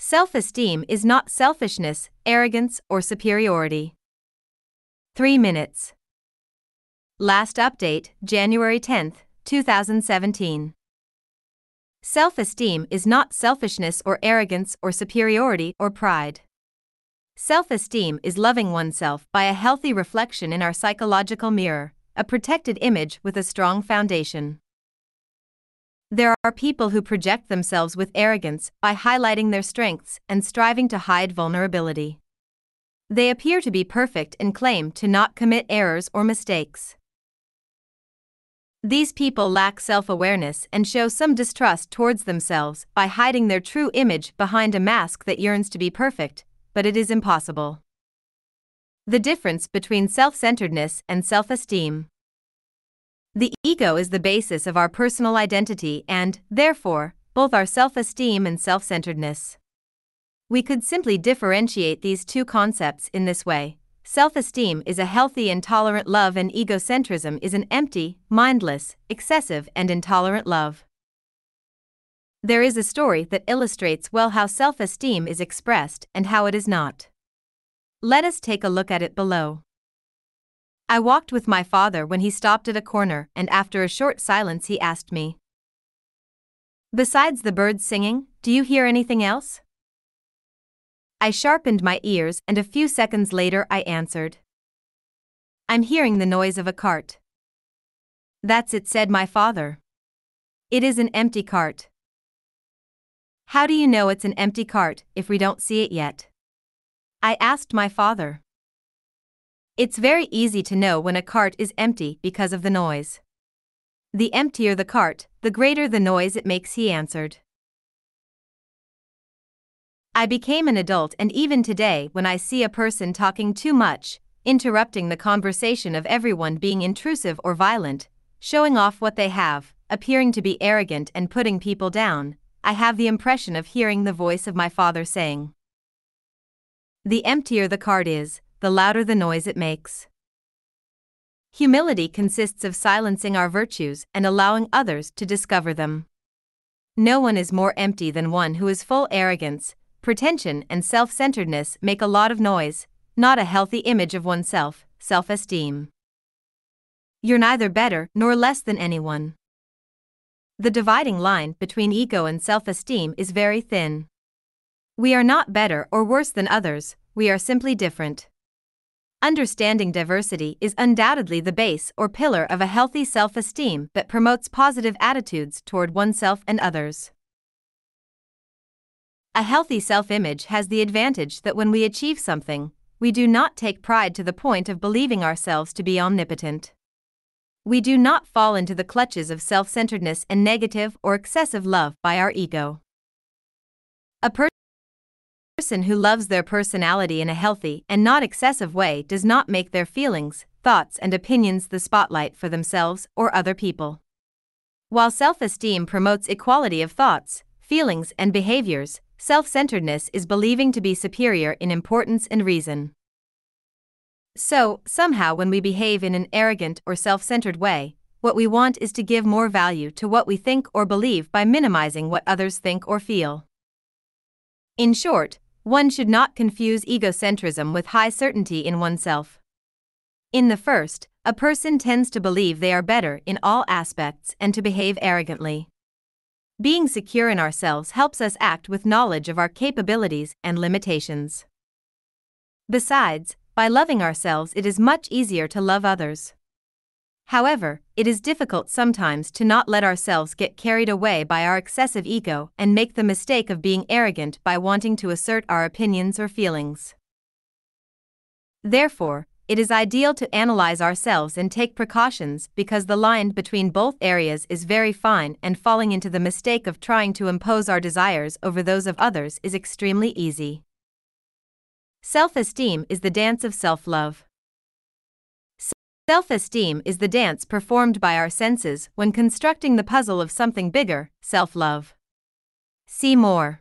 Self-esteem is not selfishness, arrogance, or superiority. 3 minutes. Last update, January 10, 2017. Self-esteem is not selfishness or arrogance or superiority or pride. Self-esteem is loving oneself by a healthy reflection in our psychological mirror, a protected image with a strong foundation. There are people who project themselves with arrogance by highlighting their strengths and striving to hide vulnerability. They appear to be perfect and claim to not commit errors or mistakes. These people lack self-awareness and show some distrust towards themselves by hiding their true image behind a mask that yearns to be perfect, but it is impossible. The difference between self-centeredness and self-esteem. The ego is the basis of our personal identity and, therefore, both our self-esteem and self-centeredness. We could simply differentiate these two concepts in this way. Self-esteem is a healthy and tolerant love, and egocentrism is an empty, mindless, excessive, and intolerant love. There is a story that illustrates well how self-esteem is expressed and how it is not. Let us take a look at it below. I walked with my father when he stopped at a corner, and after a short silence he asked me, "Besides the birds singing, do you hear anything else?" I sharpened my ears, and a few seconds later I answered, "I'm hearing the noise of a cart." "That's it," said my father. "It is an empty cart." "How do you know it's an empty cart if we don't see it yet?" I asked my father. "It's very easy to know when a cart is empty because of the noise. The emptier the cart, the greater the noise it makes," he answered. I became an adult, and even today when I see a person talking too much, interrupting the conversation of everyone, being intrusive or violent, showing off what they have, appearing to be arrogant and putting people down, I have the impression of hearing the voice of my father saying, "The emptier the cart is, the louder the noise it makes." Humility consists of silencing our virtues and allowing others to discover them. No one is more empty than one who is full. Arrogance, pretension, and self-centeredness make a lot of noise, not a healthy image of oneself. Self-esteem. You're neither better nor less than anyone. The dividing line between ego and self-esteem is very thin. We are not better or worse than others, we are simply different. Understanding diversity is undoubtedly the base or pillar of a healthy self-esteem that promotes positive attitudes toward oneself and others. A healthy self-image has the advantage that when we achieve something, we do not take pride to the point of believing ourselves to be omnipotent. We do not fall into the clutches of self-centeredness and negative or excessive love by our ego. A person who loves their personality in a healthy and not excessive way does not make their feelings, thoughts, and opinions the spotlight for themselves or other people. While self-esteem promotes equality of thoughts, feelings, and behaviors, self-centeredness is believing to be superior in importance and reason. So, somehow, when we behave in an arrogant or self-centered way, what we want is to give more value to what we think or believe by minimizing what others think or feel. In short, one should not confuse egocentrism with high certainty in oneself. In the first, a person tends to believe they are better in all aspects and to behave arrogantly. Being secure in ourselves helps us act with knowledge of our capabilities and limitations. Besides, by loving ourselves, it is much easier to love others. However, it is difficult sometimes to not let ourselves get carried away by our excessive ego and make the mistake of being arrogant by wanting to assert our opinions or feelings. Therefore, it is ideal to analyze ourselves and take precautions, because the line between both areas is very fine, and falling into the mistake of trying to impose our desires over those of others is extremely easy. Self-esteem is the dance of self-love. Self-esteem is the dance performed by our senses when constructing the puzzle of something bigger, self-love. See more.